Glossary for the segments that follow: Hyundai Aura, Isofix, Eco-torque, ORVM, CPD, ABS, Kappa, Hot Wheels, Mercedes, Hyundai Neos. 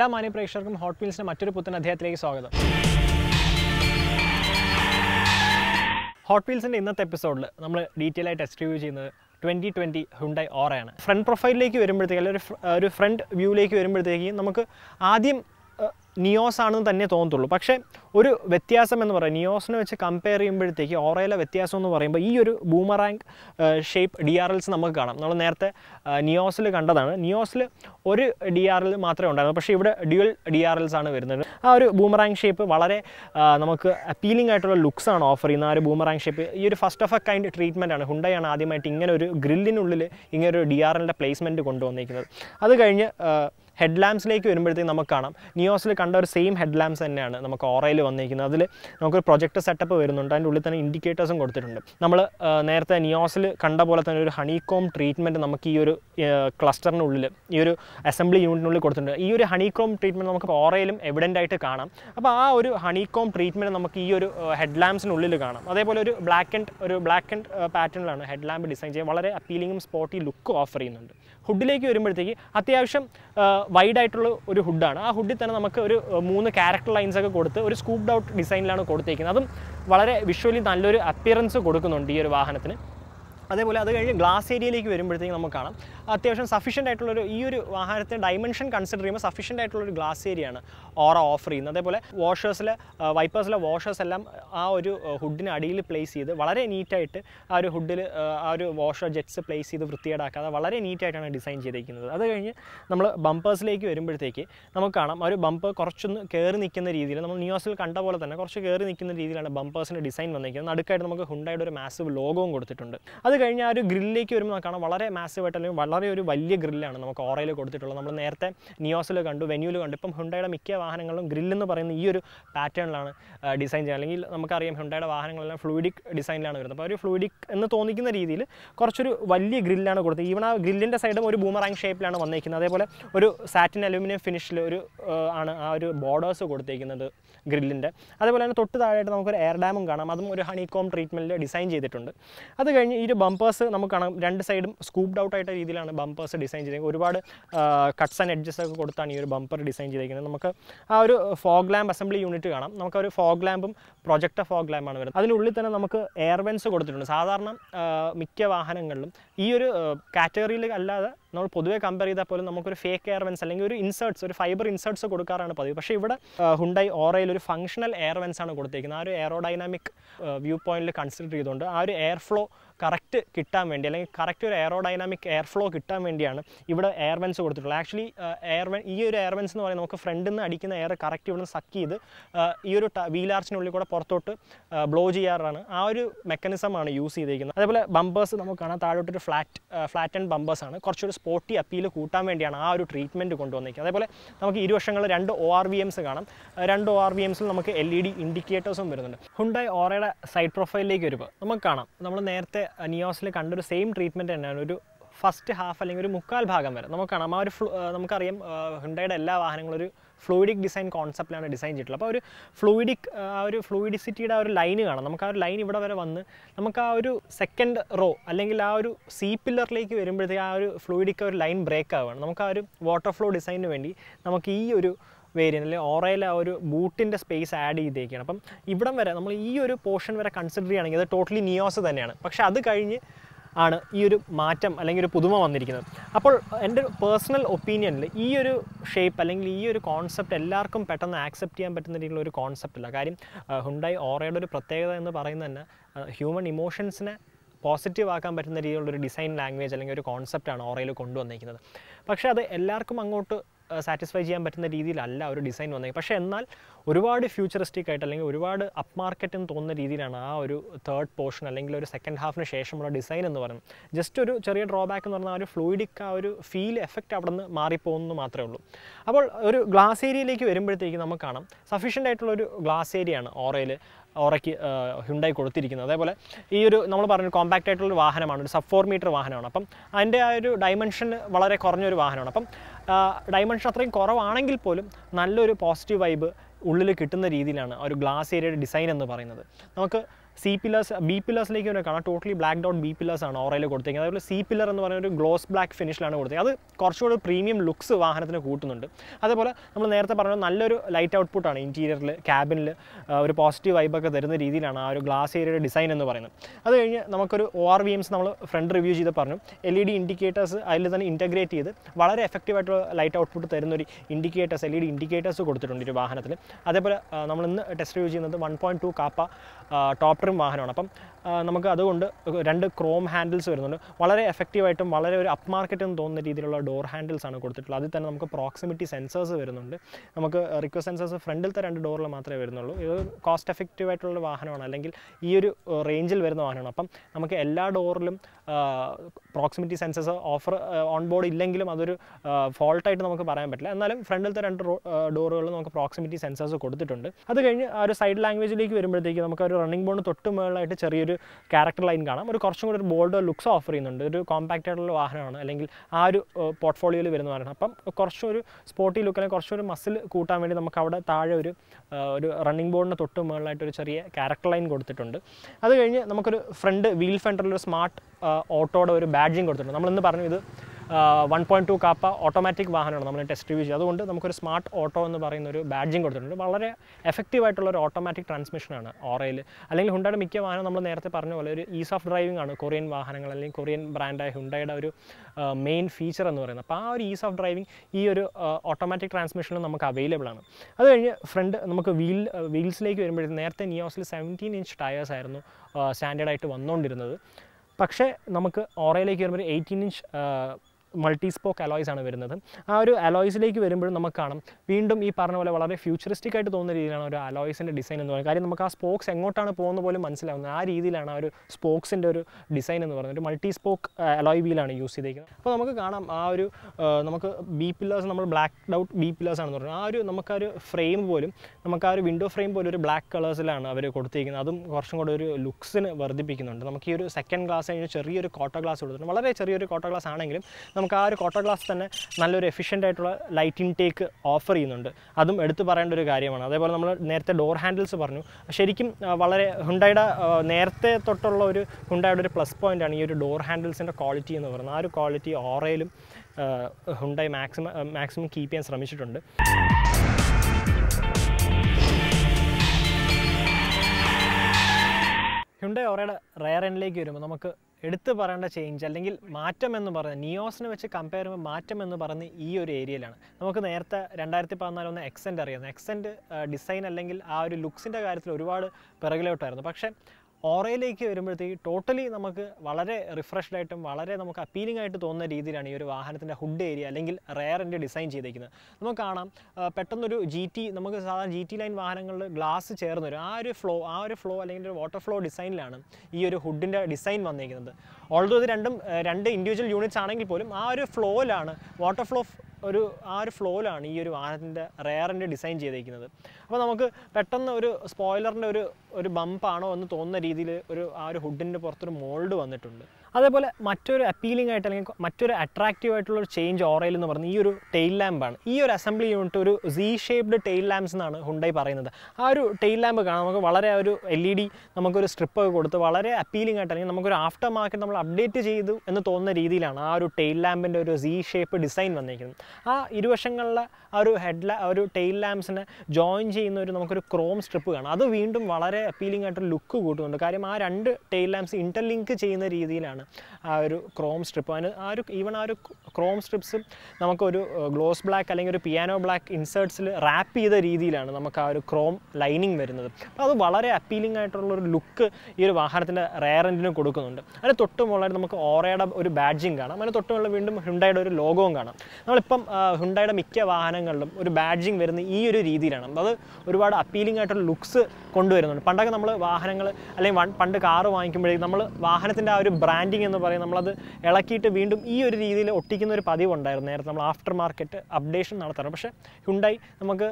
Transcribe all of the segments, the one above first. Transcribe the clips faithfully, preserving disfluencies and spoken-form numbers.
എല്ലാ മാന്യപ്രേക്ഷകർക്കും ഹോട്ട് വീൽസിന്റെ മറ്റൊരു പുത്തൻ അധ്യായത്തിലേക്ക് സ്വാഗതം. ഹോട്ട് വീൽസിന്റെ ഇന്നത്തെ എപ്പിസോഡിൽ നമ്മൾ ഡീറ്റെയിൽ ആയി ടെസ്റ്റ് റിവ്യൂ ചെയ്യുന്നത് ട്വന്റി ട്വന്റി ഹ്യുണ്ടായ് ഓറയാണ്. ഫ്രണ്ട് പ്രൊഫൈലിലേക്ക് വരുമ്പോഴത്തേക്ക് അല്ലെങ്കിൽ ഒരു ഫ്രണ്ട് വ്യൂയിലേക്ക് വരുമ്പോഴത്തേക്ക് നമുക്ക് ആദ്യം നിയോസ് ആണെന്ന് തന്നെ തോന്നത്തുള്ളൂ. പക്ഷേ ഒരു വ്യത്യാസം എന്ന് പറയുന്നത് നിയോസിനെ വെച്ച് കമ്പയർ ചെയ്യുമ്പോഴത്തേക്ക് ഓറയിലെ വ്യത്യാസം എന്ന് പറയുമ്പോൾ ഈ ഒരു boomerang shape D R Ls നമുക്ക് കാണാം. നമ്മൾ നേരത്തെ നിയോസിൽ കണ്ടതാണ്. നിയോസിൽ ഒരു ഡി ആർ എൽ മാത്രമേ ഉണ്ടായിരുന്നു, പക്ഷേ ഇവിടെ ഡ്യുവൽ ഡി ആർ എൽസ് ആണ് വരുന്നത്. ആ ഒരു ബൂമറാങ്ക് ഷേപ്പ് വളരെ നമുക്ക് അപ്പീലിംഗ് ആയിട്ടുള്ള ലുക്സാണ് ഓഫർ ചെയ്യുന്ന ആ ഒരു ബൂമറാങ്ക് ഷേപ്പ്. ഈ ഒരു first of a kind treatment ആണ്. ഹ്യുണ്ടായ് ആണ് ആദ്യമായിട്ട് ഇങ്ങനെ ഒരു ഗ്രില്ലിനുള്ളിൽ ഇങ്ങനെ ഒരു ഡി ആർ എല്ലിൻ്റെ പ്ലേസ്മെൻറ്റ് കൊണ്ടുവന്നിരിക്കുന്നത്. അത് കഴിഞ്ഞ് ഹെഡ് ലാമ്പ്സിലേക്ക് വരുമ്പോഴത്തേക്ക് നമുക്ക് കാണാം നിയോസിൽ കണ്ട ഒരു സെയിം ഹെഡ് ലാമ്പ്സ് തന്നെയാണ് നമുക്ക് ഓറയിൽ വന്നിരിക്കുന്നത്. അതിൽ നമുക്കൊരു പ്രൊജക്ട് സെറ്റപ്പ് വരുന്നുണ്ട്, അതിൻ്റെ ഉള്ളിൽ തന്നെ ഇൻഡിക്കേറ്റേഴ്സും കൊടുത്തിട്ടുണ്ട്. നമ്മൾ നേരത്തെ നിയോസിൽ കണ്ട പോലെ തന്നെ ഒരു ഹണികോം ട്രീറ്റ്മെൻറ്റ് നമുക്ക് ഈ ഒരു ക്ലസ്റ്ററിനുള്ളിൽ ഈ ഒരു അസംബ്ലി യൂണിറ്റിനുള്ളിൽ കൊടുത്തിട്ടുണ്ട്. ഈ ഒരു ഹണികോം ട്രീറ്റ്മെൻറ്റ് നമുക്ക് ഓറയിലും എവിഡൻ്റായിട്ട് കാണാം. അപ്പോൾ ആ ഒരു ഹണികോം ട്രീറ്റ്മെൻറ്റ് നമുക്ക് ഈ ഒരു ഹെഡ് ലാമ്പ്സിനുള്ളിൽ കാണാം. അതേപോലെ ഒരു ബ്ലാക്ക് ആൻഡ് ഒരു ബ്ലാക്ക് ആൻഡ് പാറ്റേണിലാണ് ഹെഡ് ലാമ്പ് ഡിസൈൻ ചെയ്യുക. വളരെ അപ്പീലിംഗും സ്പോർട്ടി ലുക്കും ഓഫർ ചെയ്യുന്നുണ്ട്. ഹുഡിലേക്ക് വരുമ്പോഴത്തേക്ക് അത്യാവശ്യം വൈഡായിട്ടുള്ള ഒരു ഹുഡാണ്. ആ ഹുഡിൽ തന്നെ നമുക്ക് ഒരു മൂന്ന് ക്യാരക്ടർ ലൈൻസൊക്കെ കൊടുത്ത് ഒരു സ്കൂപ്ഡ് ഔട്ട് ഡിസൈനിലാണ് കൊടുത്തേക്കുന്നത്. അതും വളരെ വിഷ്വലി നല്ലൊരു അപ്പിയറൻസ് കൊടുക്കുന്നുണ്ട് ഈ ഒരു വാഹനത്തിന്. അതേപോലെ അത് കഴിഞ്ഞ് ഗ്ലാസ് ഏരിയയിലേക്ക് വരുമ്പോഴത്തേക്കും നമുക്ക് കാണാം അത്യാവശ്യം സഫീഷ്യൻ്റ് ആയിട്ടുള്ളൊരു ഈ ഒരു വാഹനത്തിൻ്റെ ഡൈമെൻഷൻ കൺസിഡർ ചെയ്യുമ്പോൾ സഫീഷ്യൻ്റ് ആയിട്ടുള്ളൊരു ഗ്ലാസ് ഏരിയയാണ് ഓറ ഓഫർ ചെയ്യുന്നത്. അതേപോലെ വാഷേഴ്സിലെ വൈപ്പേഴ്സിലെ വാഷേഴ്സ് എല്ലാം ആ ഒരു ഹുഡിന് അടിയിൽ പ്ലേസ് ചെയ്ത് വളരെ നീറ്റായിട്ട് ആ ഒരു ഹുഡിൽ ആ ഒരു വാഷർ ജെറ്റ്സ് പ്ലേസ് ചെയ്ത് വൃത്തികേടാക്കാതെ വളരെ നീറ്റായിട്ടാണ് ഡിസൈൻ ചെയ്തിരിക്കുന്നത്. അത് കഴിഞ്ഞ് നമ്മൾ ബമ്പേഴ്സിലേക്ക് വരുമ്പോഴത്തേക്ക് നമുക്ക് കാണാം ആ ഒരു ബമ്പർ കുറച്ചൊന്ന് കയറി നിൽക്കുന്ന രീതിയിൽ നമ്മൾ നിയോസിൽ കണ്ട പോലെ തന്നെ കുറച്ച് കയറി നിൽക്കുന്ന രീതിയിലാണ് ബമ്പേഴ്സിൻ്റെ ഡിസൈൻ വന്നിരിക്കുന്നത്. നടുക്കായിട്ട് നമുക്ക് ഹ്യുണ്ടായുടെ ഒരു മാസീവ് ലോഗോവും കൊടുത്തിട്ടുണ്ട്. അത് കഴിഞ്ഞാൽ ആ ഒരു ഗ്രില്ലിലേക്ക് വരുമ്പോൾ നമുക്ക് കാണാം വളരെ മാസീവായിട്ട് അല്ലെങ്കിൽ വളരെ ഒരു വലിയ ഗ്രില്ലാണ് നമുക്ക് ഓറയിൽ കൊടുത്തിട്ടുള്ളത്. നമ്മൾ നേരത്തെ നിയോസിൽ കണ്ടു, വെന്യൂല് കണ്ടു. ഇപ്പം ഹ്യുണ്ടായുടെ മിക്ക വാഹനങ്ങളും ഗ്രില്ലെന്ന് പറയുന്ന ഈ ഒരു പാറ്റേണിലാണ് ഡിസൈൻ ചെയ്യുക. അല്ലെങ്കിൽ നമുക്കറിയാം ഹ്യുണ്ടായുടെ വാഹനങ്ങളെല്ലാം ഫ്ലൂയിഡിക് ഡിസൈനിലാണ് വരുന്നത്. അപ്പോൾ ഒരു ഫ്ലൂയിഡിക് എന്ന് തോന്നിക്കുന്ന രീതിയിൽ കുറച്ചൊരു വലിയ ഗ്രില്ലാണ് കൊടുത്തത്. ഈവൺ ആ ഗ്രില്ലിൻ്റെ സൈഡും ഒരു ബൂമറാങ് ഷേപ്പിലാണ് വന്നിരിക്കുന്നത്. അതേപോലെ ഒരു സാറ്റിൻ അലൂമിനിയം ഫിനിഷിൽ ഒരു ആണ് ആ ഒരു ബോർഡേഴ്സ് കൊടുത്തിരിക്കുന്നത് ഗ്രില്ലിൻ്റെ. അതേപോലെ തന്നെ തൊട്ട് താഴെയായിട്ട് നമുക്കൊരു എയർ ഡാമും കാണാം. അതും ഒരു ഹണികോം ട്രീറ്റ്മെൻറ്റിൽ ഡിസൈൻ ചെയ്തിട്ടുണ്ട്. അത് കഴിഞ്ഞ് ഈ ബമ്പേഴ്സ് നമുക്ക് കാണാം രണ്ട് സൈഡും സ്കൂപ്ഡ് ഔട്ട് ആയിട്ട് രീതിയിലാണ് ബമ്പേഴ്സ് ഡിസൈൻ ചെയ്തിരിക്കുന്നത്. ഒരുപാട് കട്ട്സ് ആൻഡ് എഡ്ജസ് ഒക്കെ കൊടുത്താണ് ഈ ഒരു ബമ്പർ ഡിസൈൻ ചെയ്തിരിക്കുന്നത്. നമുക്ക് ആ ഒരു ഫോഗ് ലാമ്പ് അസംബ്ലി യൂണിറ്റ് കാണാം. നമുക്ക് ഒരു ഫോഗ് ലാമ്പും പ്രൊജക്ട് ഫോഗ് ലാമ്പാണ് വരുന്നത്. അതിനുള്ളിൽ തന്നെ നമുക്ക് എയർ വെൻസ് കൊടുത്തിട്ടുണ്ട്. സാധാരണ മിക്ക വാഹനങ്ങളിലും ഈ ഒരു കാറ്റഗറിയിൽ അല്ലാതെ നമ്മൾ പൊതുവെ കമ്പയർ ചെയ്താൽ പോലും നമുക്കൊരു ഫേക്ക് എയർ വെൻസ് അല്ലെങ്കിൽ ഒരു ഇൻസേർട്സ് ഒരു ഫൈബർ ഇൻസേർട്സ് കൊടുക്കാറാണ് പതിവ്. പക്ഷേ ഇവിടെ ഹ്യുണ്ടായ് ഓറയിൽ ഒരു ഫംഗ്ഷണൽ എയർ വെൻസ് ആണ് കൊടുത്തിരിക്കുന്നത്. ആ ഒരു എയറോഡൈനാമിക് വ്യൂ പോയിന്റിൽ കൺസിഡർ ചെയ്തുകൊണ്ട് ആ ഒരു എയർ ഫ്ലോ കറക്റ്റ് കിട്ടാൻ വേണ്ടി അല്ലെങ്കിൽ കറക്റ്റ് ഒരു എയറോഡൈനാമിക് എയർ ഫ്ലോ കിട്ടാൻ വേണ്ടിയാണ് ഇവിടെ എയർ വെൻസ് കൊടുത്തിട്ടുള്ളത്. ആക്ച്വലി എയർ വെൻ ഈ ഒരു എയർ വെൻസ് എന്ന് പറയുന്നത് നമുക്ക് ഫ്രണ്ടിൽ നിന്ന് അടിക്കുന്ന എയർ കറക്റ്റ് ഇവിടെ നിന്ന് സക്ക് ചെയ്ത് ഈ ഒരു വീൽ ആർച്ചിനുള്ളിൽ കൂടെ പുറത്തോട്ട് ബ്ലോ ചെയ്യാറാണ് ആ ഒരു മെക്കാനിസമാണ് യൂസ് ചെയ്തിരിക്കുന്നത്. അതേപോലെ ബമ്പേഴ്സ് നമുക്ക് കാണാൻ താഴോട്ടൊരു ഫ്ലാറ്റ് ഫ്ലാറ്റ് ആൻഡ് ബമ്പേഴ്സാണ്. കുറച്ചൊരു സ്പോർട്ടി അപ്പീൽ കൂട്ടാൻ വേണ്ടിയാണ് ആ ഒരു ട്രീറ്റ്മെൻറ്റ് കൊണ്ടുവന്നിരിക്കുന്നത്. അതേപോലെ നമുക്ക് ഇരുവശങ്ങളിൽ രണ്ട് ഒ ആർ വി എംസ് കാണാം. രണ്ട് ഒ ആർ വി എംസിൽ നമുക്ക് എൽ ഇ ഡി ഇൻഡിക്കേറ്റേഴ്സും വരുന്നുണ്ട്. ഹ്യുണ്ടായ് ഓറയുടെ സൈഡ് പ്രൊഫൈലിലേക്ക് വരുമ്പോൾ നമുക്ക് കാണാം നമ്മൾ നേരത്തെ നിയോസിൽ കണ്ടൊരു സെയിം ട്രീറ്റ്മെൻറ്റ് തന്നെയാണ്. ഒരു ഫസ്റ്റ് ഹാഫ് അല്ലെങ്കിൽ ഒരു മുക്കാൽ ഭാഗം വരെ നമുക്ക് കാണാം ആ ഒരു ഫ്ലൂ നമുക്കറിയാം ഹ്യുണ്ടായുടെ എല്ലാ വാഹനങ്ങളും ഒരു ഫ്ലൂയിഡിക് ഡിസൈൻ കോൺസെപ്റ്റിലാണ് ഡിസൈൻ ചെയ്തിട്ടുള്ളത്. അപ്പോൾ ഒരു ഫ്ലൂയിഡിക് ആ ഒരു ഫ്ലൂയിഡിസിറ്റിയുടെ ആ ഒരു ലൈന് കാണാം. നമുക്ക് ആ ഒരു ലൈൻ ഇവിടെ വരെ വന്ന് നമുക്ക് ആ ഒരു സെക്കൻഡ് റോ അല്ലെങ്കിൽ ആ ഒരു സി പില്ലറിലേക്ക് വരുമ്പോഴത്തേക്ക് ആ ഒരു ഫ്ലൂയിഡിക് ഒരു ലൈൻ ബ്രേക്ക് ആവുകയാണ്. നമുക്ക് ആ ഒരു വാട്ടർ ഫ്ലോ ഡിസൈനിന് വേണ്ടി നമുക്ക് ഈ ഒരു വേരിയൻ്റിൽ ഓറയിൽ ആ ഒരു ബൂട്ടിൻ്റെ സ്പേസ് ആഡ് ചെയ്തേക്കാണ്. അപ്പം ഇവിടം വരെ നമ്മൾ ഈ ഒരു പോർഷൻ വരെ കൺസിഡർ ചെയ്യുകയാണെങ്കിൽ അത് ടോട്ടലി നിയോസ് തന്നെയാണ്. പക്ഷേ അത് കഴിഞ്ഞ് ആണ് ഈ ഒരു മാറ്റം അല്ലെങ്കിൽ ഒരു പുതുമ വന്നിരിക്കുന്നത്. അപ്പോൾ എൻ്റെ പേഴ്സണൽ ഒപ്പീനിയനിൽ ഈ ഒരു ഷേപ്പ് അല്ലെങ്കിൽ ഈ ഒരു കോൺസെപ്റ്റ് എല്ലാവർക്കും പെട്ടെന്ന് ആക്സെപ്റ്റ് ചെയ്യാൻ പറ്റുന്ന രീതിയിലുള്ള ഒരു കോൺസെപ്റ്റ് അല്ല. കാര്യം ഹ്യുണ്ടായ് ഓറയുടെ ഒരു പ്രത്യേകത എന്ന് പറയുന്നത് തന്നെ ഹ്യൂമൻ ഇമോഷൻസിനെ പോസിറ്റീവ് ആക്കാൻ പറ്റുന്ന രീതിയിലുള്ള ഒരു ഡിസൈൻ ലാംഗ്വേജ് അല്ലെങ്കിൽ ഒരു കോൺസെപ്റ്റാണ് ഓറയിൽ കൊണ്ടുവന്നിരിക്കുന്നത്. പക്ഷേ അത് എല്ലാവർക്കും അങ്ങോട്ട് സാറ്റിസ്ഫൈ ചെയ്യാൻ പറ്റുന്ന രീതിയിലല്ല ഒരു ഡിസൈൻ വന്നത്. പക്ഷേ എന്നാൽ ഒരുപാട് ഫ്യൂച്ചറിസ്റ്റിക് ആയിട്ട് അല്ലെങ്കിൽ ഒരുപാട് അപ്പ് മാർക്കറ്റ് എന്ന് തോന്നുന്ന രീതിയിലാണ് ആ ഒരു തേർഡ് പോർഷൻ അല്ലെങ്കിൽ ഒരു സെക്കൻഡ് ഹാഫിന് ശേഷമുള്ള ഡിസൈൻ എന്ന് പറയുന്നത്. ജസ്റ്റ് ഒരു ചെറിയ ഡ്രോബാക്ക് എന്ന് പറഞ്ഞാൽ ആ ഒരു ഫ്ലൂയിഡിക് ആ ഒരു ഫീൽ എഫക്റ്റ് അവിടെ നിന്ന് മാറിപ്പോകുന്നു മാത്രമേ ഉള്ളൂ. അപ്പോൾ ഒരു ഗ്ലാസ് ഏരിയയിലേക്ക് വരുമ്പോഴത്തേക്ക് നമുക്ക് കാണാം സഫീഷ്യൻ്റ് ആയിട്ടുള്ളൊരു ഗ്ലാസ് ഏരിയയാണ് ഓറയിൽ ഓറയ്ക്ക് ഹ്യുണ്ടായി കൊടുത്തിരിക്കുന്നത്. അതേപോലെ ഈ ഒരു നമ്മൾ പറഞ്ഞു കോമ്പാക്റ്റ് ആയിട്ടുള്ളൊരു വാഹനമാണ്, ഒരു സബ് ഫോർ മീറ്റർ വാഹനമാണ്. അപ്പം അതിൻ്റെ ആ ഒരു ഡൈമെൻഷൻ വളരെ കുറഞ്ഞൊരു വാഹനമാണ്. അപ്പം ഡൈമെൻഷൻ അത്രയും കുറവാണെങ്കിൽ പോലും നല്ലൊരു പോസിറ്റീവ് വൈബ് ഉള്ളിൽ കിട്ടുന്ന രീതിയിലാണ് ഒരു ഗ്ലാസ് ഏരിയയുടെ ഡിസൈൻ എന്ന് പറയുന്നത്. നമുക്ക് C pillars, B pillars like you know, totally blacked out B pillars are Aura like C pillar and gloss black finish that's a premium looks light output interior cabin positive vibe glass area design O R V Ms front review L E D indicators integrate very effective light output indicators L E D indicators test review one point two Kappa top trim Uh, we have two chrome handles, very effective item, very upmarket door handles. We have proximity sensors, we have request sensors in front of the door. This is cost effective, this range. We have all proximity sensors offer on board, that is a fault item. In front of the door, we have proximity sensors. That's side language, we have a running board. Character line and bolder looks offering compacted portfolio sporty look and muscle running board character line front wheel fender smart auto badging Uh, one point two Kappa automatic test review. That is smart auto badging. Effective automatic transmission. Hyundai Neos ease of driving. Korean Korean brand Hyundai uh, main feature. That ease of driving. This uh, automatic transmission is available. That's friend. Wheel uh, wheels like Neos seventeen inch tires uh, standard item. But we have eighteen inch. Uh, multi-spoke alloys are available. Alloys like Vindum E Parnola futuristic alloys and design and spokes and not on a pon the volume and spokes and design and multi-spoke alloy wheel and use the B pillars number blacked out B pillars and Namakaru frame volume, Namakaru window frame black colours and very good thing, other looks in Verdi Pikin, second glass and cherry quarter glass or cherry quarter glass and we have a quarter glass efficient light intake offer. That's why we have a door handles. Hyundai is plus point and door handles quality. That quality is Hyundai maximum, maximum keep and sramishitundu. Hyundai Aura rare end like എടുത്തു പറയേണ്ട change അല്ലെങ്കിൽ മാറ്റം എന്ന് പറയുന്നത് നിയോസിനെ വെച്ച് compare ചെയ്യുമ്പോൾ മാറ്റം എന്ന് പറയുന്നത് ഈ ഒരു ഏരിയയിലാണ്. നമുക്ക് നേരത്തെ രണ്ടായിരത്തി പതിനാല് ഒന്ന് എക്സെന്റ് അറിയാം. എക്സെന്റ് ഡിസൈൻ അല്ലെങ്കിൽ ആ ഒരു ലുക്സിന്റെ കാര്യത്തിൽ ഒരുപാട് പിറകിലോട്ടായിരുന്നു. പക്ഷേ ഓറയിലേക്ക് വരുമ്പോഴത്തേക്ക് ടോട്ടലി നമുക്ക് വളരെ റിഫ്രഷ്ഡ് ആയിട്ടും വളരെ നമുക്ക് അപ്പീലിംഗ് ആയിട്ട് തോന്നുന്ന രീതിയിലാണ് ഈ ഒരു വാഹനത്തിന്റെ ഹുഡ് ഏരിയ അല്ലെങ്കിൽ റെയർ എൻഡ് ഡിസൈൻ ചെയ്തിരിക്കുന്നത്. നമുക്ക് കാണാം പെട്ടെന്നൊരു ജി ടി നമുക്ക് സാധാരണ ജി ടി ലൈൻ വാഹനങ്ങളിൽ ഗ്ലാസ് ചേർന്ന് ഒരു ആ ഒരു ഫ്ലോ ആ ഒരു ഫ്ലോ അല്ലെങ്കിൽ ഒരു വാട്ടർ ഫ്ലോ ഡിസൈനിലാണ് ഈ ഒരു ഹുഡിന്റെ ഡിസൈൻ വന്നിരിക്കുന്നത്. ഓൾദോ ഇത് രണ്ടും രണ്ട് ഇൻഡിവിജ്വൽ യൂണിറ്റ്സ് ആണെങ്കിൽ പോലും ആ ഒരു ഫ്ലോയിലാണ് വാട്ടർ ഫ്ലോ ഒരു ആ ഒരു ഫ്ലോയിലാണ് ഈ ഒരു വാഹനത്തിന്റെ റെയർ എൻഡ് ഡിസൈൻ ചെയ്തിരിക്കുന്നത്. അപ്പോൾ നമുക്ക് പെട്ടെന്ന് ഒരു സ്പോയിലറിന്റെ ഒരു ഒരു ബംപ് ആണോ എന്ന് തോന്നുന്ന രീതിയിൽ ഒരു ആ ഒരു ഹുഡിന്റെ പുറത്തൊരു മോൾഡ് വന്നിട്ടുണ്ട്. അതേപോലെ മറ്റൊരു അപ്പീലിംഗ് ആയിട്ട് അല്ലെങ്കിൽ മറ്റൊരു അട്രാക്റ്റീവ് ആയിട്ടുള്ള ഒരു ചേഞ്ച് ഓറയിൽ എന്ന് പറഞ്ഞ ഈ ഒരു ടെയിൽ ലാമ്പാണ്. ഈ ഒരു അസംബ്ലി യൂണിറ്റ് ഒരു സി ഷേപ്ഡ് ടെയിൽ ലാംപ്സ് എന്നാണ് ഹുണ്ടായി പറയുന്നത്. ആ ഒരു ടെയിൽ ലാമ്പ് കാണാം നമുക്ക് വളരെ ഒരു എൽ ഇ ഡി നമുക്കൊരു സ്ട്രിപ്പ് ഒക്കെ കൊടുത്ത് വളരെ അപ്പീലിംഗ് ആയിട്ട് അല്ലെങ്കിൽ നമുക്കൊരു ആഫ്റ്റർ മാർക്കറ്റ് നമ്മൾ അപ്ഡേറ്റ് ചെയ്തു എന്ന് തോന്നുന്ന രീതിയിലാണ് ആ ഒരു ടെയിൽ ലാമ്പിൻ്റെ ഒരു സി ഷേപ്പ് ഡിസൈൻ വന്നിരിക്കുന്നത്. ആ ഇരുവശങ്ങളിലെ ആ ഒരു ഹെഡ് ലാ ആ ഒരു ടെയിൽ ലാംപ്സിനെ ജോയിൻ ചെയ്യുന്ന ഒരു നമുക്കൊരു ക്രോം സ്ട്രിപ്പ് കാണാം. അത് വീണ്ടും വളരെ അപ്പീലിംഗ് ആയിട്ടൊരു ലുക്ക് കൂട്ടുന്നുണ്ട്. കാര്യം ആ രണ്ട് ടെയിൽ ലാംപ്സ് ഇന്റർലിങ്ക് ചെയ്യുന്ന രീതിയിലാണ് ആ ഒരു ക്രോം സ്ട്രിപ്പ്. അതിന് ആ ഒരു ഈവൺ ആ ഒരു ക്രോം സ്ട്രിപ്സും നമുക്കൊരു ഗ്ലോസ് ബ്ലാക്ക് അല്ലെങ്കിൽ ഒരു പിയാനോ ബ്ലാക്ക് ഇൻസേർട്സിൽ റാപ്പ് ചെയ്ത രീതിയിലാണ് നമുക്ക് ആ ഒരു ക്രോം ലൈനിങ് വരുന്നത്. അപ്പോൾ അത് വളരെ അപ്പീലിംഗ് ആയിട്ടുള്ളൊരു ലുക്ക് ഈ ഒരു വാഹനത്തിൻ്റെ റെയർ എൻഡിന് കൊടുക്കുന്നുണ്ട്. അതിന് തൊട്ട് മുകളിലായിട്ട് നമുക്ക് ഓറയുടെ ഒരു ബാഡ്ജിങ് കാണാം. അതിന് തൊട്ട് മുകളിൽ വീണ്ടും ഹ്യുണ്ടായുടെ ഒരു ലോഗോവും കാണാം. നമ്മളിപ്പം ഹ്യുണ്ടായുടെ മിക്ക വാഹനങ്ങളിലും ഒരു ബാഡ്ജിങ് വരുന്ന ഈ ഒരു രീതിയിലാണ്. അത് ഒരുപാട് അപ്പീലിംഗ് ആയിട്ടുള്ള ലുക്സ് കൊണ്ടുവരുന്നുണ്ട്. പണ്ടൊക്കെ നമ്മൾ വാഹനങ്ങൾ അല്ലെങ്കിൽ പണ്ട് കാറ് വാങ്ങിക്കുമ്പോഴേക്കും നമ്മൾ വാഹനത്തിൻ്റെ ആ ഒരു ബ്രാൻഡ് എന്ന് പറയുന്നത് നമ്മളത് ഇളക്കിയിട്ട് വീണ്ടും ഈ ഒരു രീതിയിൽ ഒട്ടിക്കുന്ന ഒരു പതിവുണ്ടായിരുന്നു. നേരത്തെ നമ്മൾ ആഫ്റ്റർ മാർക്കറ്റ് അപ്ഡേഷൻ നടത്താറ്. പക്ഷേ ഹ്യുണ്ടായി നമുക്ക്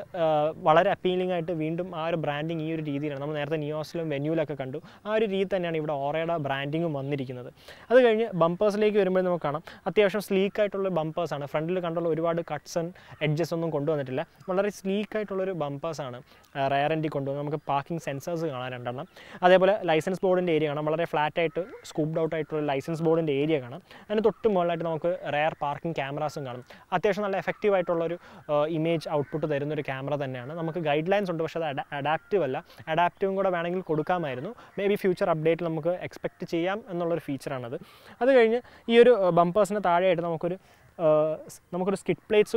വളരെ അപ്പീലിംഗ് ആയിട്ട് വീണ്ടും ആ ഒരു ബ്രാൻഡിങ് ഈ ഒരു രീതിയിലാണ്. നമ്മൾ നേരത്തെ നിയോസിലും വെന്യൂലൊക്കെ കണ്ടു. ആ ഒരു രീതി തന്നെയാണ് ഇവിടെ ഓറയുടെ ബ്രാൻഡിങ്ങും വന്നിരിക്കുന്നത്. അത് കഴിഞ്ഞ് ബംപേഴ്സിലേക്ക് വരുമ്പോൾ നമുക്ക് കാണാം അത്യാവശ്യം സ്ലീക്കായിട്ടുള്ള ബംപേഴ്സാണ്. ഫ്രണ്ടിൽ കണ്ടുള്ള ഒരുപാട് കട്ട്സ് ആൻഡ് എഡ്ജസ് ഒന്നും കൊണ്ടുവന്നിട്ടില്ല. വളരെ സ്ലീക്കായിട്ടുള്ളൊരു ബംപേഴ്സാണ് റെയർ എൻഡിൽ കൊണ്ടുവന്നത്. നമുക്ക് parking sensors the license board is flat scooped out the license board and the rear parking cameras. Effective image output camera. Guidelines are adaptive. Adaptive is maybe future update we expect a feature. That's why bumpers Uh, we have skid plates,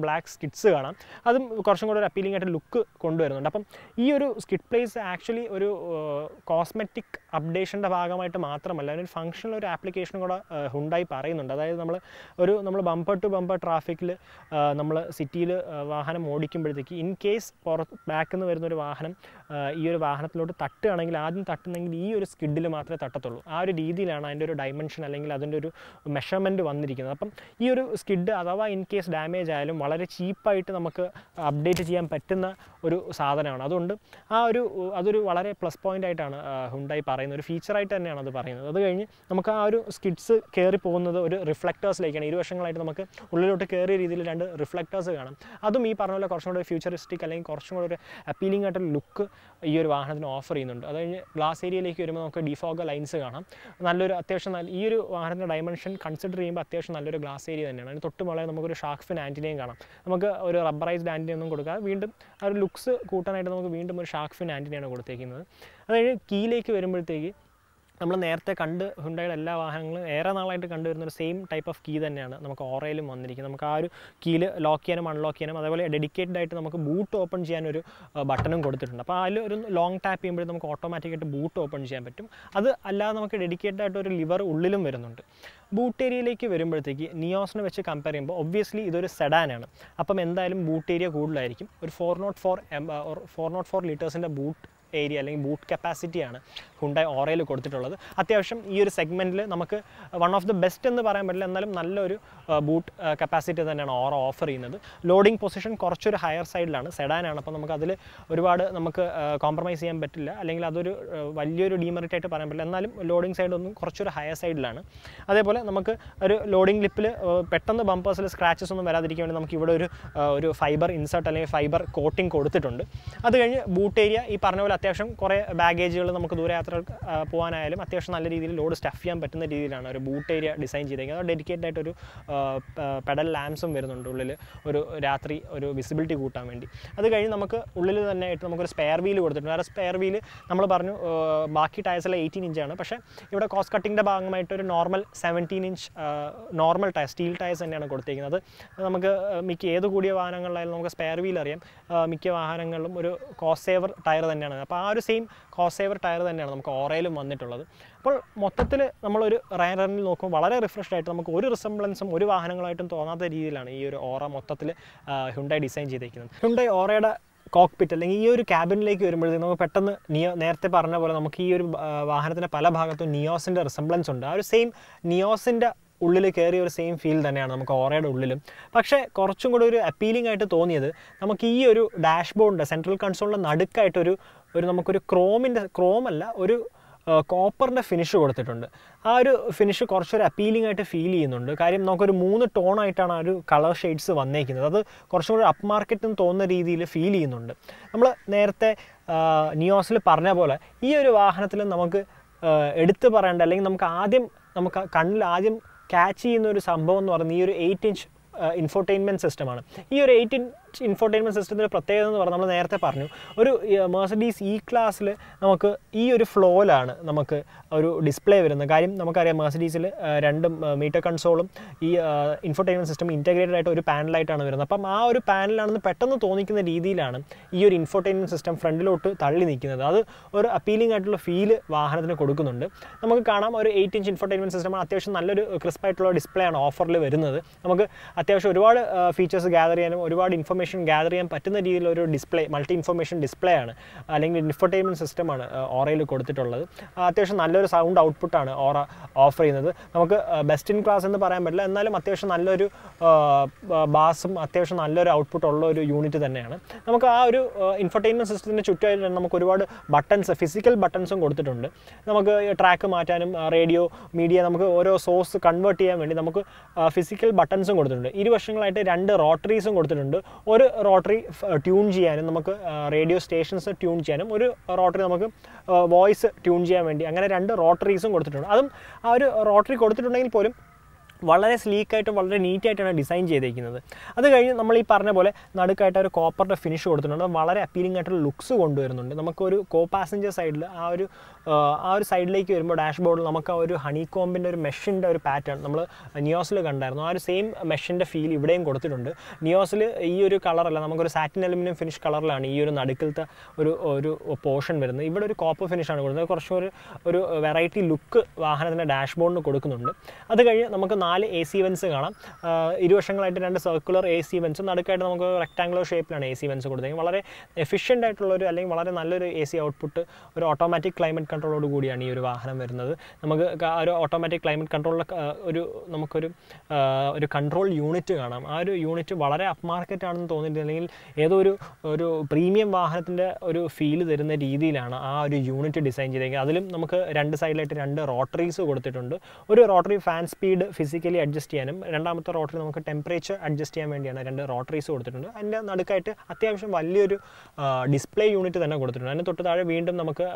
black skids. That is an appealing look. This skid plates actually a cosmetic updation. It is a functional application of Hyundai. We have bumper-to-bumper traffic in the city. In case you back in the you this skid. That is a dimension, a measurement. This skid in case damage is cheap and updated. That is a plus point for Hyundai. Feature that skids carry reflectors. We carry reflectors. That is a futuristic appealing look. That glass area defogger lines. This dimension consider glass area and a shark fin antenna. We have a rubberized antenna. We have looks a shark fin antenna. Then key we have to the same type of key. We have a key lock and unlock. We have a dedicated boot open button. If long tap, we have automatic boot open. That's a dedicated lever. Boot area Neos compare. Obviously, this is a sedan. So, we have a boot area. four hundred four liters in the boot area boot capacity aanu Hyundai Aura il koduthittulladu athyavasham ee oru segment il namakku one of the best ennu parayan pattilla ennalum nalla oru boot capacity thannana Aura offer cheynadu loading position korchu oru higher side ilana sedan aanu appo namakku adile oru vaadu namakku compromise cheyan pattilla allengil adoru valliyoru demerit aayittu parayan pattilla ennalum loading side onnu korchu oru higher side ilana adepole namakku oru loading lip il pettanna bumpers il scratches onnum varadirikkan vendi namakku ivide oru oru fiber insert allenge fiber coating koduthittundu adu kanye boot area ee parnavale അത്യാവശ്യം കുറേ ബാഗേജുകൾ നമുക്ക് ദൂരെ യാത്ര പോകാനായാലും അത്യാവശ്യം നല്ല രീതിയിൽ load stuff ചെയ്യാൻ പറ്റുന്ന രീതിയിലാണ് ഒരു ബൂട്ട് ഏരിയ ഡിസൈൻ ചെയ്തിരിക്കുന്നത്. അത് ഡെഡിക്കേറ്റഡ് ആയിട്ട് ഒരു പെഡൽ ലാംപ്സും വരുന്നുണ്ട് ഉള്ളിൽ ഒരു രാത്രി ഒരു വിസിബിലിറ്റി കൂട്ടാൻ വേണ്ടി. അത് കഴിഞ്ഞ് നമുക്ക് ഉള്ളിൽ തന്നെ ആയിട്ട് നമുക്ക് ഒരു സ്പെയർ വീൽ കൊടുത്തിട്ടുണ്ട്. ആ സ്പെയർ വീൽ നമ്മൾ പറഞ്ഞു ബാക്കി ടയർസ് എല്ലാം eighteen ഇഞ്ച് ആണ്. പക്ഷേ ഇവിടെ കോസ്റ്റ് കട്ടിങ്ങിന്റെ ഭാഗമായിട്ട് ഒരു normal seventeen inch normal tyre steel tyres തന്നെയാണ് കൊടുത്തിരിക്കുന്നത്. നമുക്ക് മിക്ക ഏത് കൂടിയ വാഹനങ്ങളിലായാലും നമുക്ക് സ്പെയർ വീൽ അറിയാം. മിക്ക വാഹനങ്ങളിലും ഒരു കോസ്റ്റ് സേവർ ടയർ തന്നെയാണ്. Now, the same cost-saver tire is available for O R V M. Now, we have a very refreshed item. We have a resemblance of the Aura Hyundai design. Hyundai Aura cockpit this cabin like pettannu nerthe parna pole namukku ee oru vaahanathinte pala bhagathu Neos inde resemblance undu aa same Neos inde ullile carry or same feel thaneyana namukku Aura de ullilum pakshe korchum kudu oru appealing aayittu thoniyathu namukku ee oru dashboard inde central console la nadukkaayittu oru oru namukku oru chrome inde chrome alla oru copper finish കൊടുത്തിട്ടുണ്ട്. ആ ഒരു finish കുറച്ച് ഒരു appealing ആയിട്ട് feel ചെയ്യുന്നുണ്ട്. കാര്യം നമുക്ക് ഒരു മൂന്ന് ടോൺ ആയിട്ടാണ് ആ ഒരു കളർ ഷെയ്ഡ്സ് വന്നിരിക്കുന്നത്. അത് കുറച്ചും കൂടി അപ്പ് മാർക്കറ്റ് എന്ന് തോന്നുന്ന രീതിയിൽ ഫീൽ ചെയ്യുന്നുണ്ട്. നമ്മൾ നേരത്തെ നിയോസിൽ പറഞ്ഞ പോലെ ഈ ഒരു വാഹനത്തിൽ നമുക്ക് എടുത്തു പറയേണ്ട അല്ലെങ്കിൽ നമുക്ക് ആദ്യം നമുക്ക് കണ്ണിൽ ആദ്യം ക്യാച്ച് ചെയ്യുന്ന ഒരു സംഭവം എന്ന് പറഞ്ഞാൽ ഈ ഒരു eight inch infotainment system. This eight inch infotainment system is a Mercedes E-Class flow display. We Mercedes meter console infotainment system integrated with a panel. That panel is the infotainment system front. That is appealing feel. We have an eight inch infotainment system with crisp display and offer. There are features gathering and information gathering and display, multi-information display. That is an infotainment system in Aura. There is a good sound output in Aura. We have best in class, but there is a good bass and output unit. We have an infotainment system and buttons, physical buttons. We have track, radio, media, and source convert. We have physical buttons. This version is two rotaries. ഒരു rotary tune ചെയ്യാനും നമുക്ക് radio stations tune ചെയ്യാനും ഒരു rotary നമുക്ക് voice tune ചെയ്യാൻ വേണ്ടി അങ്ങനെ രണ്ട് റോട്ടറീസും കൊടുത്തിട്ടുണ്ട്. അതും ആ ഒരു റോട്ടറി കൊടുത്തിട്ടുണ്ടെങ്കിൽ പോലും വളരെ സ്ലീക്കായിട്ട് വളരെ നീറ്റായിട്ടാണ് ഡിസൈൻ ചെയ്തിരിക്കുന്നത്. അത് കഴിഞ്ഞ് നമ്മൾ ഈ പറഞ്ഞ പോലെ നടുക്കായിട്ട് ഒരു കോപ്പറിൻ്റെ ഫിനിഷ് കൊടുത്തിട്ടുണ്ട്. വളരെ അപ്പീലിംഗ് ആയിട്ടുള്ള ലുക്സ് കൊണ്ടുവരുന്നുണ്ട്. നമുക്കൊരു കോ പാസഞ്ചർ സൈഡിൽ ആ ഒരു ആ ഒരു സൈഡിലേക്ക് വരുമ്പോൾ ഡാഷ്ബോർഡിൽ നമുക്ക് ആ ഒരു ഹണി കോമ്പിൻ്റെ ഒരു മെഷിൻ്റെ ഒരു പാറ്റേൺ നമ്മൾ നിയോസിൽ കണ്ടായിരുന്നു. ആ ഒരു സെയിം മെഷിൻ്റെ ഫീൽ ഇവിടെയും കൊടുത്തിട്ടുണ്ട്. നിയോസിൽ ഈ ഒരു കളറല്ല, നമുക്കൊരു സാറ്റിൻ അലുമിനിയം ഫിനിഷ് കളറിലാണ് ഈ ഒരു നടുക്കിലത്തെ ഒരു ഒരു പോർഷൻ വരുന്നത്. ഇവിടെ ഒരു കോപ്പർ ഫിനിഷാണ് കൊടുക്കുന്നത്. കുറച്ചൊരു ഒരു വെറൈറ്റി ലുക്ക് വാഹനത്തിൻ്റെ ഡാഷ്ബോർഡിന് കൊടുക്കുന്നുണ്ട്. അത് കഴിഞ്ഞ് നമുക്ക് നാല് എ സി വെൻസ് കാണാം. ഇരുവശങ്ങളായിട്ട് രണ്ട് സർക്കുലർ എ സി വെൻസും നടുക്കായിട്ട് നമുക്ക് റെക്ടാങ്കുലർ ഷേപ്പിലാണ് എ സി വെൻസ് കൊടുത്തത്. വളരെ എഫിഷ്യൻ്റ് ആയിട്ടുള്ളൊരു അല്ലെങ്കിൽ വളരെ നല്ലൊരു എ സി ഔട്ട്പുട്ട് ഒരു ഓട്ടോമാറ്റിക് ക്ലൈമറ്റ് കൺട്രോളോട് കൂടിയാണ് ഈ ഒരു വാഹനം വരുന്നത്. നമുക്ക് ഒരു ഓട്ടോമാറ്റിക് ക്ലൈമറ്റ് കൺട്രോളിൽ ഒരു നമുക്കൊരു ഒരു കൺട്രോൾ യൂണിറ്റ് കാണാം. ആ ഒരു യൂണിറ്റ് വളരെ അപ്പ് മാർക്കറ്റ് ആണെന്ന് തോന്നിയിട്ട് അല്ലെങ്കിൽ ഏതോ ഒരു ഒരു പ്രീമിയം വാഹനത്തിൻ്റെ ഒരു ഫീല് തരുന്ന രീതിയിലാണ് ആ ഒരു യൂണിറ്റ് ഡിസൈൻ ചെയ്തേക്കുന്നത്. അതിലും നമുക്ക് രണ്ട് സൈഡിലായിട്ട് രണ്ട് റോട്ടറീസ് കൊടുത്തിട്ടുണ്ട്. ഒരു rotary fan speed physically adjust ചെയ്യാനും രണ്ടാമത്തെ റോട്ടറി നമുക്ക് ടെമ്പറേച്ചർ അഡ്ജസ്റ്റ് ചെയ്യാൻ വേണ്ടിയാണ് രണ്ട് റോട്ടറീസ് കൊടുത്തിട്ടുണ്ട്. അതിൻ്റെ നടുക്കായിട്ട് അത്യാവശ്യം വലിയൊരു ഡിസ്പ്ലേ യൂണിറ്റ് തന്നെ കൊടുത്തിട്ടുണ്ട്. അതിന് തൊട്ട് താഴെ വീണ്ടും നമുക്ക്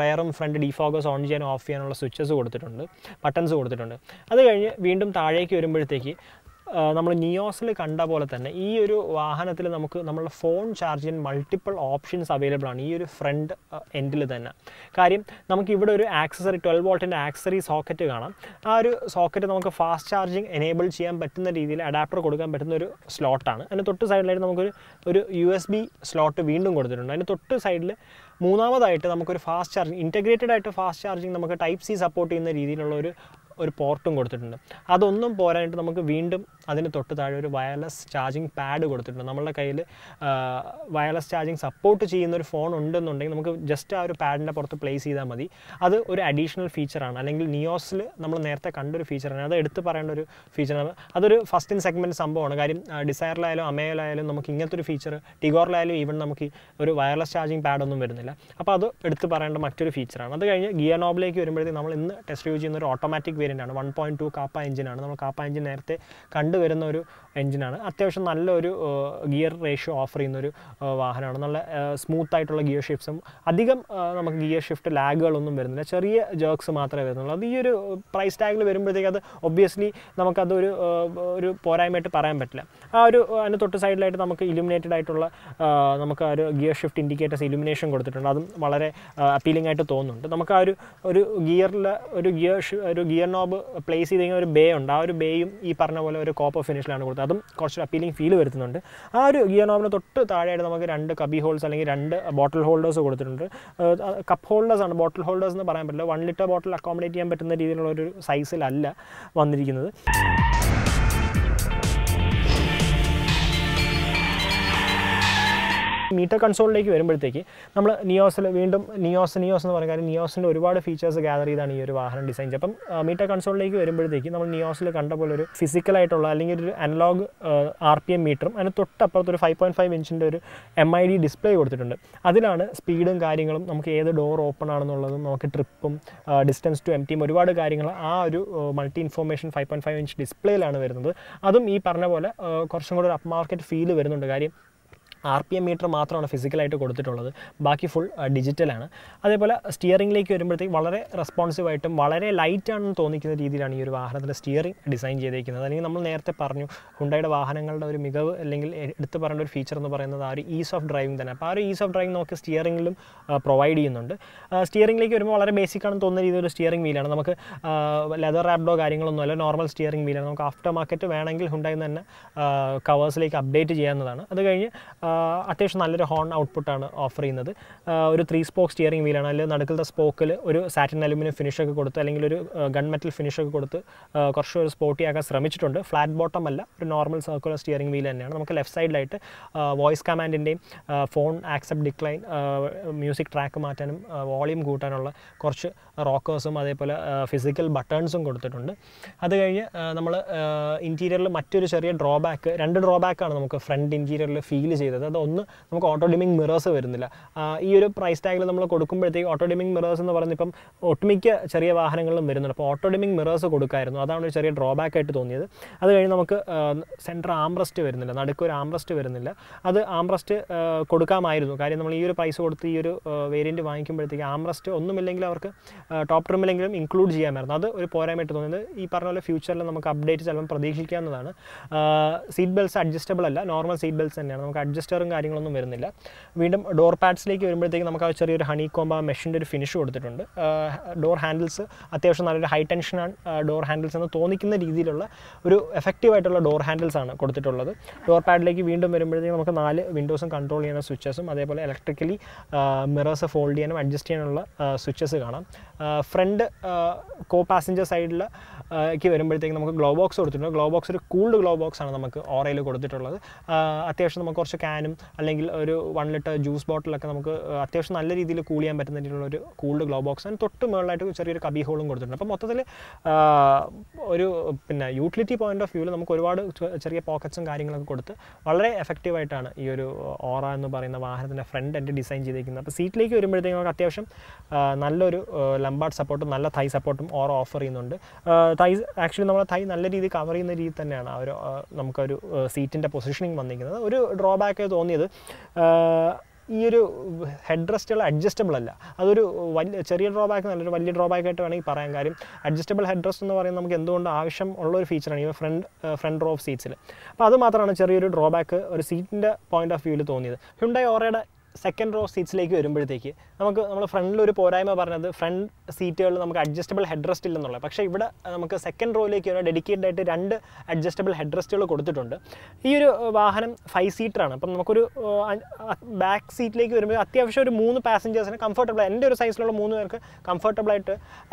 റെയറും ഫ്രണ്ട് ഡിഫോഗസ് ഓൺ ചെയ്യാൻ ഓഫ് ചെയ്യാനുള്ള സ്വിച്ചസ് കൊടുത്തിട്ടുണ്ട്, ബട്ടൺസ് കൊടുത്തിട്ടുണ്ട്. അത് കഴിഞ്ഞ് വീണ്ടും താഴേക്ക് വരുമ്പോഴത്തേക്ക് നമ്മൾ നിയോസിൽ കണ്ട പോലെ തന്നെ ഈ ഒരു വാഹനത്തിൽ നമുക്ക് നമ്മളുടെ ഫോൺ ചാർജ് ചെയ്യാൻ മൾട്ടിപ്പിൾ ഓപ്ഷൻസ് അവൈലബിൾ ആണ് ഈ ഒരു ഫ്രണ്ട് എൻഡിൽ തന്നെ. കാര്യം നമുക്കിവിടെ ഒരു ആക്സസറി ട്വൽവ് വോൾട്ടിൻ്റെ ആക്സസറി സോക്കറ്റ് കാണാം. ആ ഒരു സോക്കറ്റ് നമുക്ക് ഫാസ്റ്റ് ചാർജിങ് എനേബിൾ ചെയ്യാൻ പറ്റുന്ന രീതിയിൽ അഡാപ്റ്റർ കൊടുക്കാൻ പറ്റുന്ന ഒരു സ്ലോട്ടാണ്. അതിന് തൊട്ട് സൈഡിലായിട്ട് നമുക്കൊരു ഒരു യു എസ് ബി സ്ലോട്ട് വീണ്ടും കൊടുത്തിട്ടുണ്ട്. അതിന് തൊട്ട് സൈഡിൽ മൂന്നാമതായിട്ട് നമുക്കൊരു ഫാസ്റ്റ് ചാർജിങ് ഇൻറ്റഗ്രേറ്റഡ് ആയിട്ട് ഫാസ്റ്റ് ചാർജിങ് നമുക്ക് ടൈപ്പ് സി സപ്പോർട്ട് ചെയ്യുന്ന രീതിയിലുള്ള ഒരു ഒരു പോർട്ടും കൊടുത്തിട്ടുണ്ട്. അതൊന്നും പോരാനായിട്ട് നമുക്ക് വീണ്ടും അതിന് തൊട്ട് താഴെ ഒരു വയർലെസ് ചാർജിങ് പാഡ് കൊടുത്തിട്ടുണ്ട്. നമ്മളുടെ കയ്യിൽ വയർലെസ് ചാർജിങ് സപ്പോർട്ട് ചെയ്യുന്നൊരു ഫോൺ ഉണ്ടെന്നുണ്ടെങ്കിൽ നമുക്ക് ജസ്റ്റ് ആ ഒരു പാഡിൻ്റെ പുറത്ത് പ്ലേസ് ചെയ്താൽ മതി. അത് ഒരു അഡീഷണൽ ഫീച്ചറാണ്, അല്ലെങ്കിൽ നിയോസിൽ നമ്മൾ നേരത്തെ കണ്ടൊരു ഫീച്ചറാണ്. അത് എടുത്ത് പറയേണ്ട ഒരു ഫീച്ചറാണ്. അതൊരു ഫസ്റ്റ് ഇൻ സെഗ്മെൻറ്റ് സംഭവമാണ്. കാര്യം ഡിസയറിലായാലും അമേയിലായാലും നമുക്ക് ഇങ്ങനത്തെ ഒരു ഫീച്ചർ, ടിഗോറിലായാലും ഈവൺ നമുക്ക് ഒരു വയർലെസ് ചാർജിങ് പാഡൊന്നും വരുന്നില്ല. അപ്പോൾ അത് എടുത്ത് പറയേണ്ട മറ്റൊരു ഫീച്ചറാണ്. അത് കഴിഞ്ഞ് ഗിയർ നോബിലേക്ക് വരുമ്പോഴത്തേക്ക് നമ്മൾ ഇന്ന് ടെസ്റ്റ് യൂസ് ചെയ്യുന്ന ഒരു ഓട്ടോമാറ്റിക് വേരിയൻ്റാണ്. വൺ പോയിൻറ്റ് ടു കാപ്പ എഞ്ചിനാണ്. നമ്മൾ കാപ്പ എഞ്ചിൻ നേരത്തെ കണ്ടുവരുന്ന ഒരു എഞ്ചിനാണ്. അത്യാവശ്യം നല്ലൊരു ഗിയർ റേഷ്യോ ഓഫർ ചെയ്യുന്നൊരു വാഹനമാണ്. നല്ല സ്മൂത്തായിട്ടുള്ള ഗിയർ ഷിഫ്റ്റ്സും അധികം നമുക്ക് ഗിയർ ഷിഫ്റ്റ് ലാഗുകളൊന്നും വരുന്നില്ല. ചെറിയ ജേർക്സ് മാത്രമേ വരുന്നുള്ളൂ. അത് ഈ ഒരു പ്രൈസ് ടാഗിൽ വരുമ്പോഴത്തേക്ക് അത് ഒബ്വിയസ്ലി നമുക്കതൊരു ഒരു പോരായ്മയായിട്ട് പറയാൻ പറ്റില്ല. ആ ഒരു അതിന് തൊട്ട് സൈഡിലായിട്ട് നമുക്ക് ഇലുമിനേറ്റഡ് ആയിട്ടുള്ള നമുക്ക് ആ ഒരു ഗിയർ ഷിഫ്റ്റ് ഇൻഡിക്കേറ്റേഴ്സ് ഇലുമിനേഷൻ കൊടുത്തിട്ടുണ്ട്. അതും വളരെ അപ്പീലിംഗ് ആയിട്ട് തോന്നുന്നുണ്ട്. നമുക്ക് ആ ഒരു ഒരു ഗിയറിൽ ഒരു ഗിയർ ഒരു ഗിയർ നോബ് പ്ലേസ് ചെയ്ത് കഴിഞ്ഞാൽ ഒരു ബേ ഉണ്ട്. ആ ഒരു ബേയും ഈ പറഞ്ഞ പോലെ ഒരു കോപ്പർ ഫിനിഷിലാണ് കൊടുത്തത്. അതും കുറച്ച് അപ്പീലിംഗ് ഫീൽ വരുത്തുന്നുണ്ട്. ആ ഒരു ഗിയർ നോബിന് തൊട്ട് താഴെയായിട്ട് നമുക്ക് രണ്ട് കബി ഹോൾസ് അല്ലെങ്കിൽ രണ്ട് ബോട്ടിൽ ഹോൾഡേഴ്സ് കൊടുത്തിട്ടുണ്ട്. കപ്പ് ഹോൾഡേഴ്സ് ആണ്, ബോട്ടിൽ ഹോൾഡേഴ്സ് എന്ന് പറയാൻ പറ്റില്ല. വൺ ലിറ്റർ ബോട്ടിൽ അക്കോമഡേറ്റ് ചെയ്യാൻ പറ്റുന്ന രീതിയിലുള്ള ഒരു സൈസിലല്ല വന്നിരിക്കുന്നത്. മീറ്റർ കൺസോളിലേക്ക് വരുമ്പോഴത്തേക്ക് നമ്മൾ നിയോസിൽ വീണ്ടും നിയോസ് നിയോസ് എന്ന് പറയുന്ന കാര്യം നിയോസിൻ്റെ ഒരുപാട് ഫീച്ചേഴ്സ് ഗ്യാതർ ചെയ്താണ് ഈ ഒരു വാഹനം ഡിസൈൻ ചെയ്തത്. അപ്പം മീറ്റർ കൺസോളിലേക്ക് വരുമ്പോഴത്തേക്ക് നമ്മൾ നിയോസിൽ കണ്ട പോലെ ഒരു ഫിസിക്കലായിട്ടുള്ള അല്ലെങ്കിൽ ഒരു അനലോഗ് ആർ പി എം മീറ്ററും അതിന് തൊട്ടപ്പുറത്തൊരു ഫൈവ് പോയിൻറ്റ് ഫൈവ് ഇഞ്ചിൻ്റെ ഒരു എം ഐ ഡി ഡിസ്പ്ലേ കൊടുത്തിട്ടുണ്ട്. അതിലാണ് സ്പീഡും കാര്യങ്ങളും നമുക്ക് ഏത് ഡോർ ഓപ്പൺ ആണെന്നുള്ളതും നമുക്ക് ട്രിപ്പും ഡിസ്റ്റൻസ് ടു എം ടിയും ഒരുപാട് കാര്യങ്ങൾ ആ ഒരു multi information five point five inch ഡിസ്പ്ലേയിലാണ് വരുന്നത്. അതും ഈ പറഞ്ഞ പോലെ കുറച്ചും കൂടെ ഒരു അപ്പ് മാർക്കറ്റ് ഫീല് വരുന്നുണ്ട്. കാര്യം ആർ പി എം മീറ്റർ മാത്രമാണ് ഫിസിക്കലായിട്ട് കൊടുത്തിട്ടുള്ളത്, ബാക്കി ഫുൾ ഡിജിറ്റലാണ്. അതേപോലെ സ്റ്റിയറിംഗിലേക്ക് വരുമ്പോഴത്തേക്ക് വളരെ റെസ്പോൺസീവായിട്ടും വളരെ ലൈറ്റാണെന്ന് തോന്നിക്കുന്ന രീതിയിലാണ് ഈ ഒരു വാഹനത്തിൻ്റെ സ്റ്റിയറിംഗ് ഡിസൈൻ ചെയ്തിരിക്കുന്നത്. അല്ലെങ്കിൽ നമ്മൾ നേരത്തെ പറഞ്ഞു ഹ്യുണ്ടായിയുടെ വാഹനങ്ങളുടെ ഒരു മികവ് അല്ലെങ്കിൽ എടുത്തു പറയേണ്ട ഒരു ഫീച്ചർ എന്ന് പറയുന്നത് ആ ഒരു ഈസ് ഓഫ് ഡ്രൈവിംഗ് തന്നെ. അപ്പോൾ ആ ഒരു ഈസ് ഓഫ് ഡ്രൈവിംഗ് നമുക്ക് സ്റ്റിയറിംഗിലും പ്രൊവൈഡ് ചെയ്യുന്നുണ്ട്. സ്റ്റിയറിംഗിലേക്ക് വരുമ്പോൾ വളരെ ബേസിക് ആണെന്ന് തോന്നുന്ന രീതിയിൽ ഒരു സ്റ്റിയറിംഗ് വീലാണ്. നമുക്ക് ലെതർ റാപ്ഡോ കാര്യങ്ങളൊന്നും അല്ല, നോർമൽ സ്റ്റിയറിംഗ് വീലാണ്. നമുക്ക് ആഫ്റ്റർ മാർക്കറ്റ് വേണമെങ്കിൽ ഹ്യുണ്ടായി തന്നെ കവേഴ്സിലേക്ക് അപ്ഡേറ്റ് ചെയ്യാവുന്നതാണ്. അത് കഴിഞ്ഞ് അത്യാവശ്യം നല്ലൊരു ഹോൺ ഔട്ട്പുട്ടാണ് ഓഫർ ചെയ്യുന്നത്. ഒരു ത്രീ സ്പോക്ക് സ്റ്റിയറിംഗ് വീലാണ്. അതിൽ നടുക്കലത്തെ സ്പോക്കിൽ ഒരു സാറ്റിൻ അലുമിനിയം ഫിനിഷൊക്കെ കൊടുത്ത് അല്ലെങ്കിൽ ഒരു ഗൺ മെറ്റൽ ഫിനിഷൊക്കെ കൊടുത്ത് കുറച്ച് ഒരു സ്പോർട്ടിയാക്കാൻ ശ്രമിച്ചിട്ടുണ്ട്. ഫ്ലാറ്റ് ബോട്ടം അല്ല, ഒരു നോർമൽ സർക്കുലർ സ്റ്റിയറിംഗ് വീൽ തന്നെയാണ്. നമുക്ക് ലെഫ്റ്റ് സൈഡിലായിട്ട് വോയിസ് കമാൻഡിൻ്റെയും phone accept decline music track മാറ്റാനും വോളിയം കൂട്ടാനുള്ള കുറച്ച് റോക്കേഴ്സും അതേപോലെ ഫിസിക്കൽ ബട്ടൺസും കൊടുത്തിട്ടുണ്ട്. അത് കഴിഞ്ഞ് നമ്മൾ ഇൻറ്റീരിയറിൽ മറ്റൊരു ചെറിയ ഡ്രോബാക്ക്, രണ്ട് ഡ്രോബാക്കാണ് നമുക്ക് ഫ്രണ്ട് ഇൻറ്റീരിയറിൽ ഫീൽ ചെയ്തത്. That's why auto dimming mirrors. This price tag is auto dimming mirrors. Auto dimming mirrors is a drawback. That's why we have a center armrest. That's armrest. Top trim includes G M R. That is a parameter. Future updates. Uh, seat belts adjustable, normal seat belts. We have adjuster and door pads. We have honeycomb machined finish. Uh, door handles are high tension uh, door handles. Effective door handles. Door pad we have four windows and control switches. Electrically uh, mirrors fold and adjust uh, switches. Uh, friend uh, co-passenger side la uh, ki verumboythekku namukku glow box koduthittu glow box oru cooled glow box aanu namukku Aura il koduthittulladu athyasham namukku korchu canum allengil oru one liter juice bottle okke namukku athyasham nalla reethiyil cool cheyan pattunna reethiyillulla oru cooled glow box and tottu mellayitu cheriyoru cubby hole um koduthittundu appo mothathile oru pinna utility point of view la namukku oru vaadu cheriya pockets um karyangal okke koduthu valare effective aayitana ee oru Aura ennu parayna vahanatinte front end design cheyidikkuna appo seat like verumboythekku namukku athyasham nalloru Lombard support, nalla thigh support or offer inundu. Uh, thighs actually namala thigh nalla reethil cover cheyyna reethil thanneyana avaru namukku oru seat inde positioning vannikkunathu oru drawback ayi thonniyathu. This headrest is adjustable. That's a cherry drawback. That's a drawback. Adjustable headrest is a feature in the front row of seats. That's a cherry drawback. That's a point of view. Hyundai Aura second row seats like you remember the key. Namaka front load porama front seat adjustable headrest still on the Paksha second row like you know dedicated and adjustable headrest still a codunda. Here Vahanam five seat run up back seat like you remember Athiavshow moon passengers and comfortable and your size low moon comfortable at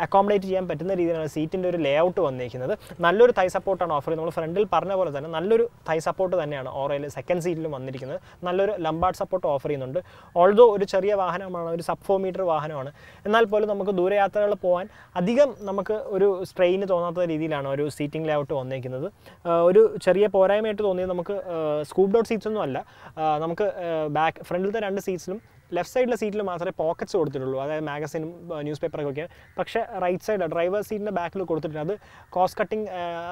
accommodate G M veterinary and a seat in the layout on the other. Nallur thigh support and offer frontal parnava than Nallur thigh support than or second seat on the Nallur Lombard support offering. Although it's a sub four meter Vahana, and I'll pull the Dure at the point, Adigam Namaka strain is on the Ridilano or seating layout on the other. Cheria Porame to only Namaka scooped out seats on Alla, Namaka back, front and seats. Left side la seat la maathre pockets kodutitullu adayathu magazine newspaper okke pakshe right side driver seat in the back la kodutittundu cost cutting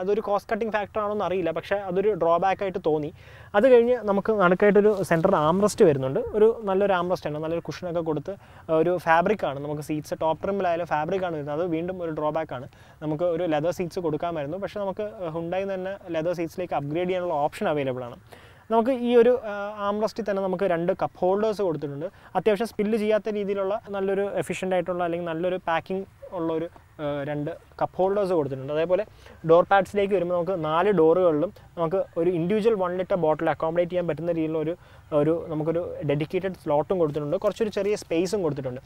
adoru cost cutting factor aanu enarilla pakshe adoru drawback aayittu thoni adu kayinje namukku nadukayittu oru center armrest varunundu oru nalloru armrest aanu nalloru cushion okke koduthu oru fabric aanu namukku seats top rim la fabric aanu irunadu veendum oru drawback aanu namukku oru leather seats kodukamarunnu pakshe namukku Hyundai nenne leather seats like upgrade cheyaനുള്ള option available aanu. We have two cup holders. We have spill efficient and packing cup holders. Door pads like four doors. We have an individual one liter bottle accommodate a dedicated slot. We have space. From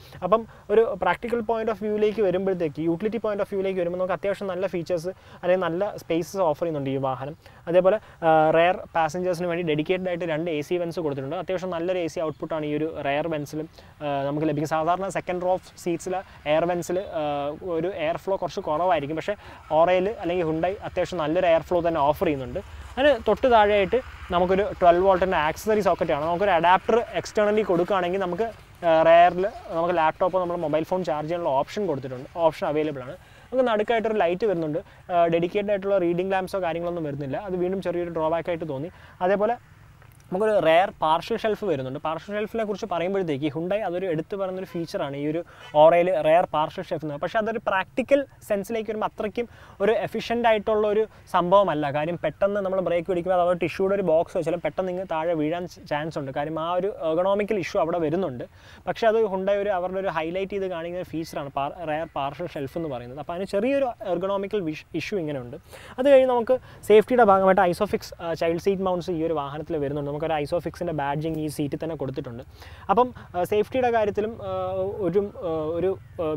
a practical point of view, utility point of view, we have features and spaces offering. Rare passengers dedicated A C vents. We have A C output on rare vents. We have second row of seats, air vents. Airflow is very low, but Aura and Hyundai offer a good airflow. And then we have a twelve volt accessory socket. We have an adapter externally. We have a laptop and mobile phone charger option available. We have a light dedicated to reading lamps. That's a drawback. We have a rare partial shelf. Partial shelf is a Hyundai a feature of a rare partial shelf. But in a practical sense, it is not efficient. It is a break with tissue box. There is a chance of ergonomical issue. But Hyundai is a highlight of a rare partial shelf. There is an ergonomical issue. That is safety. Isofix child seat mounts are Isofix in a badging is seated and a coditunda. Upon safety, a garitum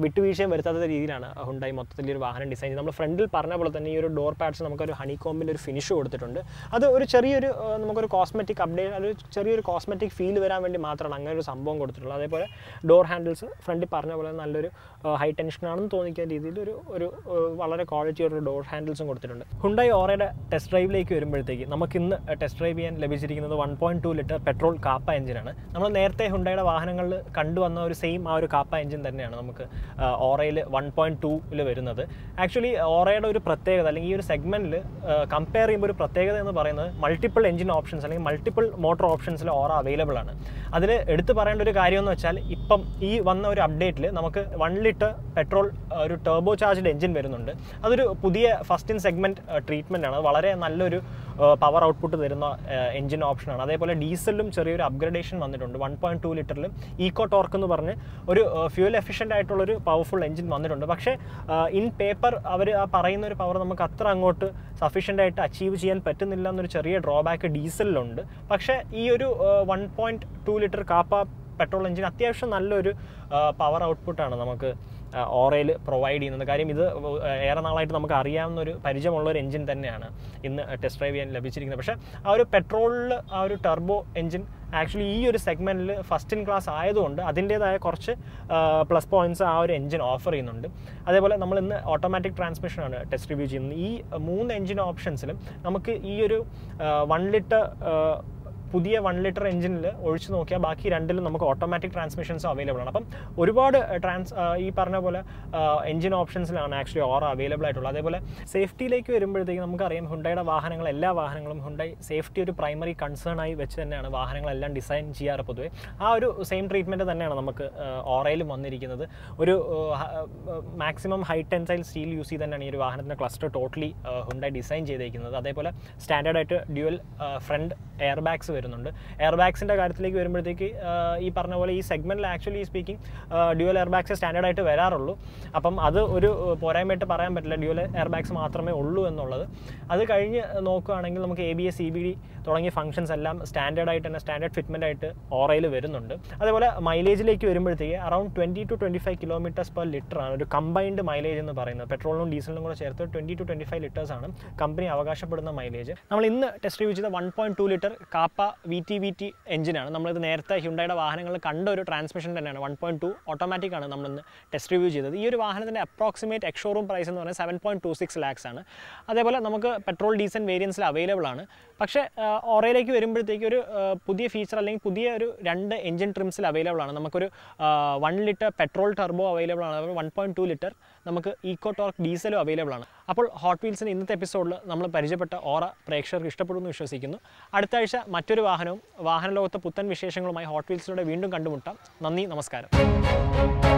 Vituisha Verta Rirana, Hyundai Motilir and design number friendly parnable than your door pads and honeycomb finish over the tunda. Other cherry cosmetic update, cherry cosmetic field where I went to Matra Langer, Sambong or door handles, friendly parnable and under high tension and Tonica quality or door handles and Hyundai Aura test drive like you remember the Namakin test drive and Levisity. The one point two liter petrol Kappa engine. We have seen the Hyundai same Kappa engine. We one point two. Actually, Aura segment compare multiple engine options, multiple motor options Aura available. That is update one liter petrol turbocharged engine. That is a first-in segment treatment. Power output engine option. That's why diesel is an upgradation. one point two liter Eco-torque is fuel efficient and powerful engine. But in paper, the power is sufficient to achieve a drawback in diesel. But this one point two liter Kappa petrol engine is a power output. Uh, Aura provide in the Karim either aeronautic Ariam Parijam engine than in uh, test drive and labiching the pressure. Our petrol, our turbo engine actually this segment first in class either uh, plus points our engine offer in under automatic transmission test review. E moon engine options namaki uh, one liter uh, one liter engine, le, le, automatic transmissions are available. Apam, uh, trans, uh, e bola, uh, engine options actually are available. Safety like we remember, Hyundai safety is primary concern. Design the same treatment as uh, uh, maximum high tensile steel use the cluster totally uh, Hyundai design. Bola, standard dual uh, front airbags. Airbags in the Garthlik, this segment actually speaking, uh, dual airbags are standard. Item Verarolo. Upon other parameter parameter, dual airbags matrame Ulu and Nola. Other kind of A B S, C P D, Tolangi functions alarm, standard item, a standard fitment item, or a veranda. Other mileage like you remember the around twenty to twenty-five kilometers per litre, combined mileage in the parana, petrol and diesel, twenty to twenty-five litres on company Avagasha put on the mileage. Now in the test review, which is the one point two liter Kappa V T V T engine. We have Hyundai transmission one point two automatic test review. This approximate ex-showroom price is seven point two six lakhs. That's why petrol diesel variants are available. But in Aura, new feature and engine trims available. We have one liter petrol turbo available, one point two liter Eco-torque diesel available. അപ്പോൾ hot വീൽസിന്റെ ഇന്നത്തെ എപ്പിസോഡിൽ നമ്മൾ പരിചയപ്പെട്ട ഓറ പ്രേക്ഷകർക്ക് ഇഷ്ടപ്പെടുമെന്ന് വിശ്വസിക്കുന്നു. അടുത്ത ആഴ്ച മറ്റൊരു വാഹനവും വാഹനലോകത്തെ പുത്തൻ വിശേഷങ്ങളുമായി ഹോട്ട് വീൽസിലൂടെ വീണ്ടും കണ്ടുമുട്ടാം. നന്ദി, നമസ്കാരം.